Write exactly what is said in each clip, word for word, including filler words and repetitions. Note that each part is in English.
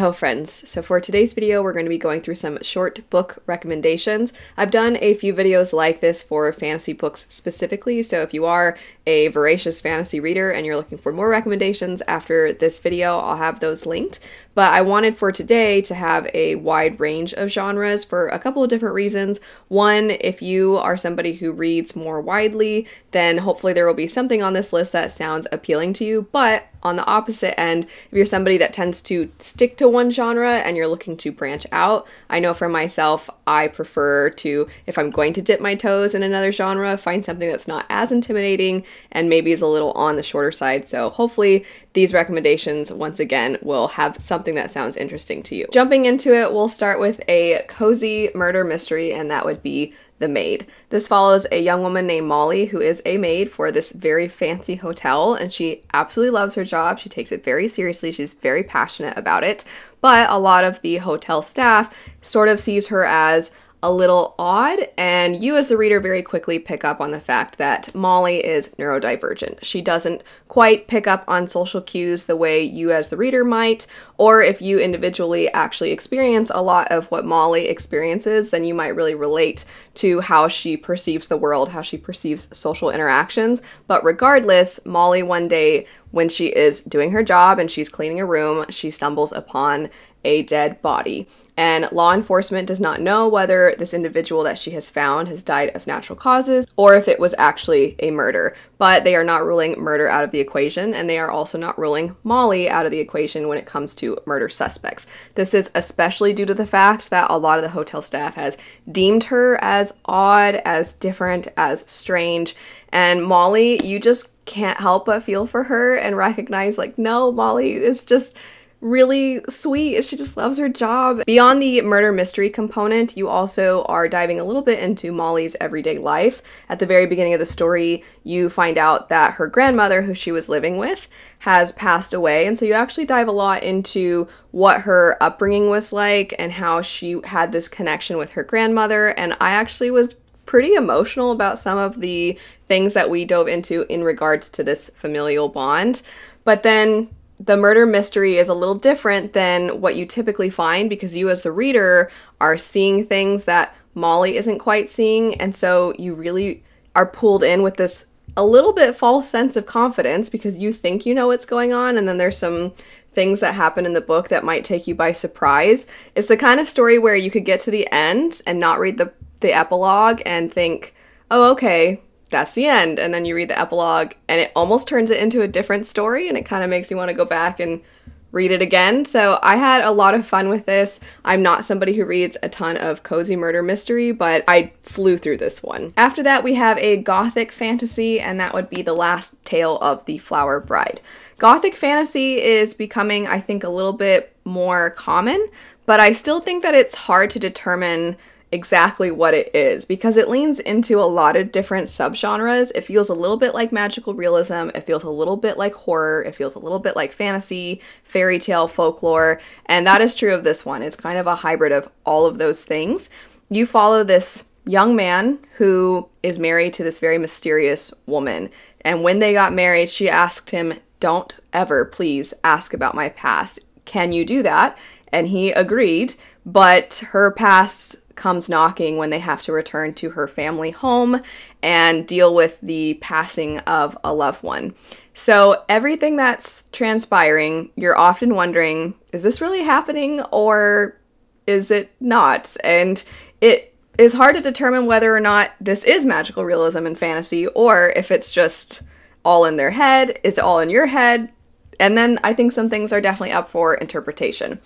Ho friends, so for today's video we're going to be going through some short book recommendations. I've done a few videos like this for fantasy books specifically, so if you are a voracious fantasy reader and you're looking for more recommendations after this video, I'll have those linked. But I wanted for today to have a wide range of genres for a couple of different reasons. One, if you are somebody who reads more widely, then hopefully there will be something on this list that sounds appealing to you. But on the opposite end, if you're somebody that tends to stick to one genre and you're looking to branch out, I know for myself, I prefer to, if I'm going to dip my toes in another genre, find something that's not as intimidating and maybe is a little on the shorter side. So hopefully these recommendations, once again, will have something that sounds interesting to you. Jumping into it, we'll start with a cozy murder mystery, and that would be The Maid. This follows a young woman named Molly, who is a maid for this very fancy hotel, and she absolutely loves her job. She takes it very seriously. She's very passionate about it, but a lot of the hotel staff sort of sees her as a little odd, and you as the reader very quickly pick up on the fact that Molly is neurodivergent. She doesn't quite pick up on social cues the way you as the reader might, or if you individually actually experience a lot of what Molly experiences, then you might really relate to how she perceives the world, how she perceives social interactions. But regardless, Molly one day, when she is doing her job and she's cleaning a room, she stumbles upon a dead body. And law enforcement does not know whether this individual that she has found has died of natural causes or if it was actually a murder. But they are not ruling murder out of the equation, and they are also not ruling Molly out of the equation when it comes to murder suspects. This is especially due to the fact that a lot of the hotel staff has deemed her as odd, as different, as strange. And Molly, you just can't help but feel for her and recognize, like, no, Molly is just really sweet. She just loves her job. Beyond the murder mystery component, you also are diving a little bit into Molly's everyday life. At the very beginning of the story, you find out that her grandmother, who she was living with, has passed away, and so you actually dive a lot into what her upbringing was like and how she had this connection with her grandmother. And I actually was pretty emotional about some of the things that we dove into in regards to this familial bond. But then the murder mystery is a little different than what you typically find, because you as the reader are seeing things that Molly isn't quite seeing, and so you really are pulled in with this a little bit false sense of confidence, because you think you know what's going on, and then there's some things that happen in the book that might take you by surprise. It's the kind of story where you could get to the end and not read the, the epilogue and think, oh, okay, that's the end. And then you read the epilogue and it almost turns it into a different story, and it kind of makes you want to go back and read it again. So I had a lot of fun with this. I'm not somebody who reads a ton of cozy murder mystery, but I flew through this one. After that, we have a gothic fantasy, and that would be The Last Tale of the Flower Bride. Gothic fantasy is becoming, I think, a little bit more common, but I still think that it's hard to determine exactly what it is, because it leans into a lot of different subgenres. It feels a little bit like magical realism, it feels a little bit like horror, it feels a little bit like fantasy, fairy tale, folklore, and that is true of this one. It's kind of a hybrid of all of those things. You follow this young man who is married to this very mysterious woman, and when they got married, she asked him, "Don't ever, please, ask about my past. Can you do that?" And he agreed, but her past comes knocking when they have to return to her family home and deal with the passing of a loved one. So everything that's transpiring, you're often wondering, is this really happening or is it not? And it is hard to determine whether or not this is magical realism and fantasy, or if it's just all in their head. Is it all in your head? And then I think some things are definitely up for interpretation.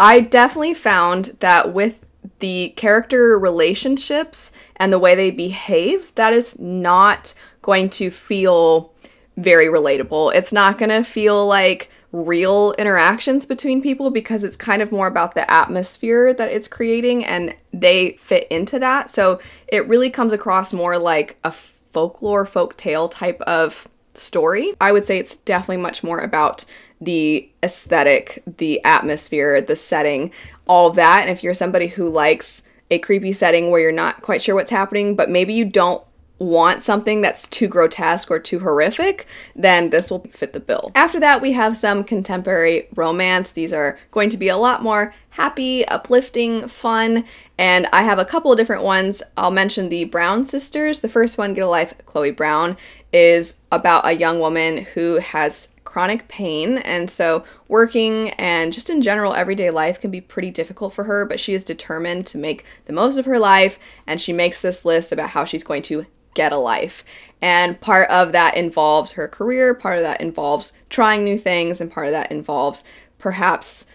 I definitely found that with the character relationships and the way they behave, that is not going to feel very relatable. It's not going to feel like real interactions between people, because it's kind of more about the atmosphere that it's creating and they fit into that. So it really comes across more like a folklore, folktale type of story. I would say it's definitely much more about the aesthetic, the atmosphere, the setting, all that. And if you're somebody who likes a creepy setting where you're not quite sure what's happening, but maybe you don't want something that's too grotesque or too horrific, then this will fit the bill. After that, we have some contemporary romance. These are going to be a lot more happy, uplifting, fun, and I have a couple of different ones. I'll mention the Brown sisters. The first one, Get a Life Chloe Brown, is about a young woman who has chronic pain, and so working and just in general everyday life can be pretty difficult for her, but she is determined to make the most of her life, and she makes this list about how she's going to get a life. And part of that involves her career, part of that involves trying new things, and part of that involves perhaps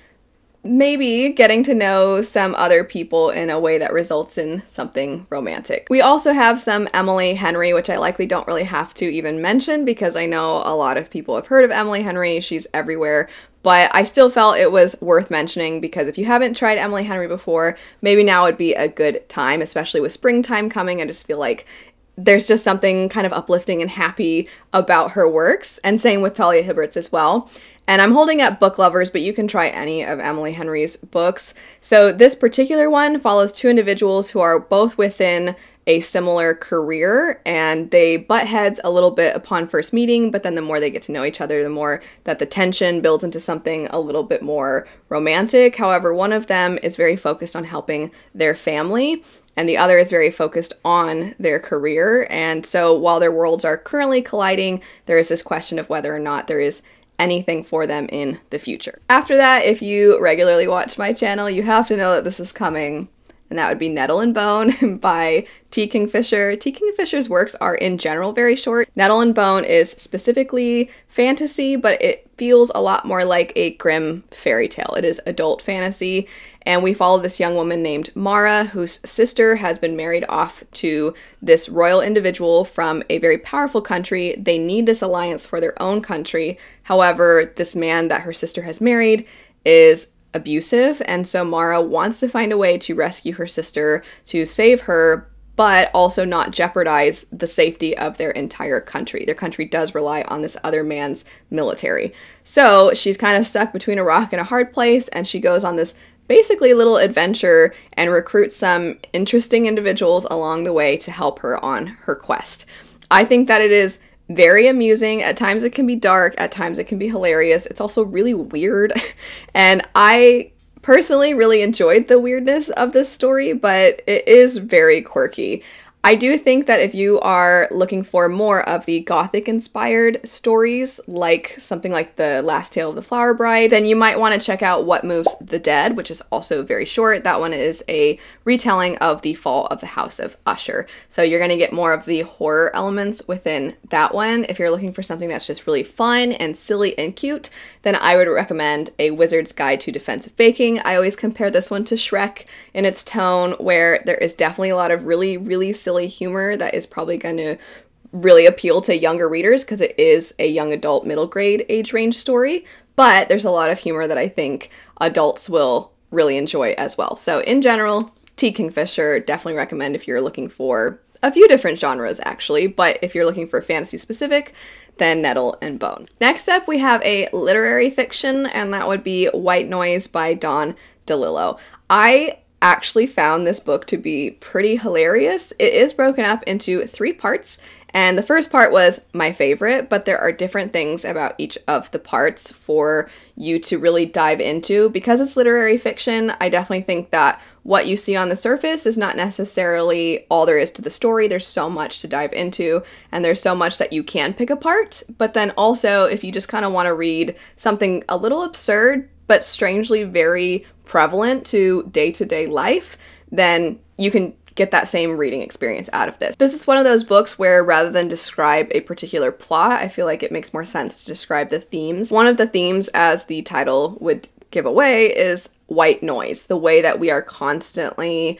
maybe getting to know some other people in a way that results in something romantic. We also have some Emily Henry, which I likely don't really have to even mention because I know a lot of people have heard of Emily Henry. She's everywhere, but I still felt it was worth mentioning because if you haven't tried Emily Henry before, maybe now would be a good time, especially with springtime coming. I just feel like there's just something kind of uplifting and happy about her works, and same with Talia Hibbert's as well. And I'm holding up book lovers, but you can try any of Emily Henry's books. So this particular one follows two individuals who are both within a similar career, and they butt heads a little bit upon first meeting, but then the more they get to know each other, the more that the tension builds into something a little bit more romantic. However, one of them is very focused on helping their family, and the other is very focused on their career. And so while their worlds are currently colliding, there is this question of whether or not there is anything for them in the future. After that, if you regularly watch my channel, you have to know that this is coming, and that would be Nettle and Bone by T. Kingfisher. T. Kingfisher's works are in general very short. Nettle and Bone is specifically fantasy, but it feels a lot more like a grim fairy tale. It is adult fantasy, and we follow this young woman named Mara, whose sister has been married off to this royal individual from a very powerful country. They need this alliance for their own country. However, this man that her sister has married is abusive, and so Mara wants to find a way to rescue her sister, to save her, but also not jeopardize the safety of their entire country. Their country does rely on this other man's military. So she's kind of stuck between a rock and a hard place, and she goes on this basically little adventure and recruits some interesting individuals along the way to help her on her quest. I think that it is very amusing. At times it can be dark, at times it can be hilarious. It's also really weird, and I personally really enjoyed the weirdness of this story, but it is very quirky. I do think that if you are looking for more of the Gothic-inspired stories, like something like The Last Tale of the Flower Bride, then you might want to check out What Moves the Dead, which is also very short. That one is a retelling of The Fall of the House of Usher. So you're going to get more of the horror elements within that one. If you're looking for something that's just really fun and silly and cute, then I would recommend A Wizard's Guide to Defensive Baking. I always compare this one to Shrek in its tone, where there is definitely a lot of really, really silly humor that is probably going to really appeal to younger readers because it is a young adult middle grade age range story, but there's a lot of humor that I think adults will really enjoy as well. So in general, T. Kingfisher, definitely recommend if you're looking for a few different genres actually, but if you're looking for fantasy specific, then Nettle and Bone. Next up we have a literary fiction, and that would be White Noise by Don DeLillo. I actually found this book to be pretty hilarious. It is broken up into three parts, and the first part was my favorite, but there are different things about each of the parts for you to really dive into. Because it's literary fiction, I definitely think that what you see on the surface is not necessarily all there is to the story. There's so much to dive into, and there's so much that you can pick apart, but then also if you just kind of want to read something a little absurd, but strangely very prevalent to day-to-day life, then you can get that same reading experience out of this. This is one of those books where rather than describe a particular plot, I feel like it makes more sense to describe the themes. One of the themes, as the title would give away, is white noise, the way that we are constantly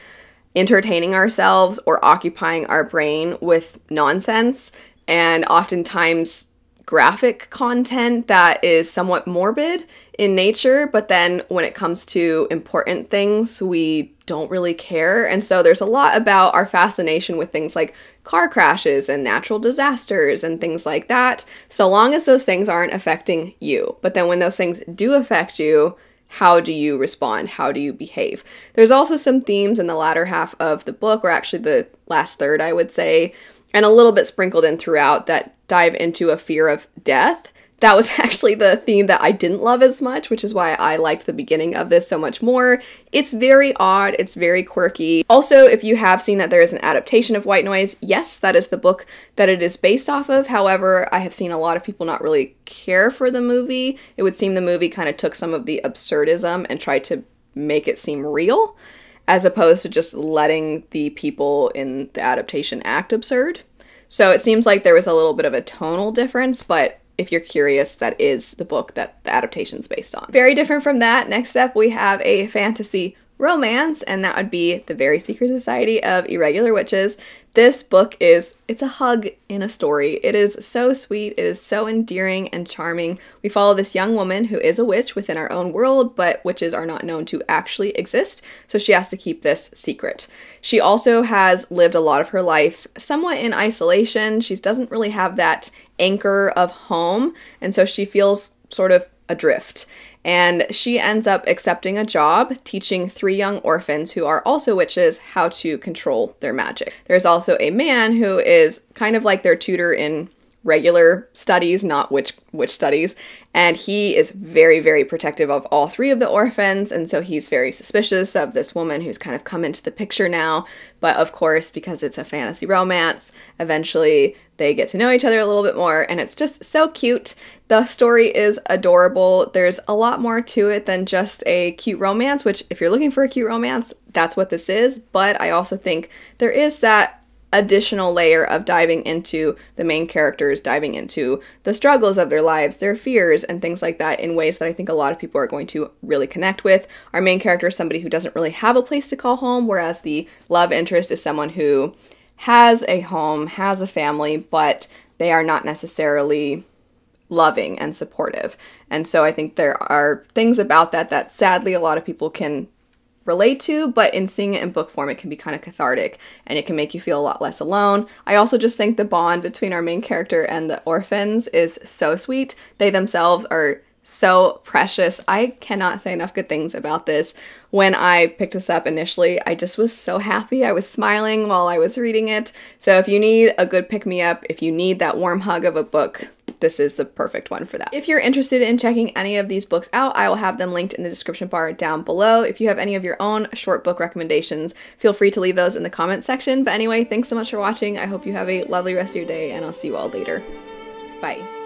entertaining ourselves or occupying our brain with nonsense and oftentimes graphic content that is somewhat morbid in nature, but then when it comes to important things, we don't really care. And so there's a lot about our fascination with things like car crashes and natural disasters and things like that, so long as those things aren't affecting you. But then when those things do affect you, how do you respond? How do you behave? There's also some themes in the latter half of the book, or actually the last third, I would say, and a little bit sprinkled in throughout that dive into a fear of death. That was actually the theme that I didn't love as much, which is why I liked the beginning of this so much more. It's very odd. It's very quirky. Also, if you have seen that there is an adaptation of White Noise, yes, that is the book that it is based off of. However, I have seen a lot of people not really care for the movie. It would seem the movie kind of took some of the absurdism and tried to make it seem real, as opposed to just letting the people in the adaptation act absurd. So it seems like there was a little bit of a tonal difference, but if you're curious, that is the book that the adaptation's based on. Very different from that. Next up, we have a fantasy romance, and that would be The Very Secret Society of Irregular Witches. This book is, it's a hug in a story. It is so sweet. It is so endearing and charming. We follow this young woman who is a witch within our own world, but witches are not known to actually exist, so she has to keep this secret. She also has lived a lot of her life somewhat in isolation. She doesn't really have that anchor of home, and so she feels sort of adrift. And she ends up accepting a job teaching three young orphans who are also witches how to control their magic. There's also a man who is kind of like their tutor in regular studies, not witch witch studies, and he is very, very protective of all three of the orphans, and so he's very suspicious of this woman who's kind of come into the picture now. But of course, because it's a fantasy romance, eventually they get to know each other a little bit more, and it's just so cute. The story is adorable. There's a lot more to it than just a cute romance, which if you're looking for a cute romance, that's what this is, but I also think there is that additional layer of diving into the main characters, diving into the struggles of their lives, their fears, and things like that in ways that I think a lot of people are going to really connect with. Our main character is somebody who doesn't really have a place to call home, whereas the love interest is someone who has a home, has a family, but they are not necessarily loving and supportive. And so I think there are things about that that sadly a lot of people can relate to, but in seeing it in book form, it can be kind of cathartic and it can make you feel a lot less alone. I also just think the bond between our main character and the orphans is so sweet. They themselves are so precious. I cannot say enough good things about this. When I picked this up initially, I just was so happy. I was smiling while I was reading it. So if you need a good pick-me-up, if you need that warm hug of a book, this is the perfect one for that. If you're interested in checking any of these books out, I will have them linked in the description bar down below. If you have any of your own short book recommendations, feel free to leave those in the comments section. But anyway, thanks so much for watching. I hope you have a lovely rest of your day, and I'll see you all later. Bye.